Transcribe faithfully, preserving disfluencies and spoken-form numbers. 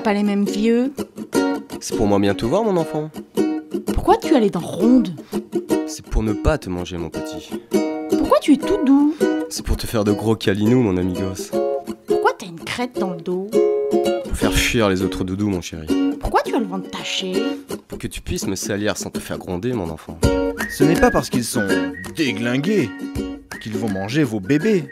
t'as pas les mêmes vieux? C'est pour moins bien te voir, mon enfant. Pourquoi tu as les dents rondes? C'est pour ne pas te manger, mon petit. Pourquoi tu es tout doux? C'est pour te faire de gros calinous, mon amigos. Pourquoi t'as une crête dans le dos? Pour faire fuir les autres doudous, mon chéri. Pourquoi tu as le ventre taché? Pour que tu puisses me salir sans te faire gronder, mon enfant. Ce n'est pas parce qu'ils sont déglingués qu'ils vont manger vos bébés.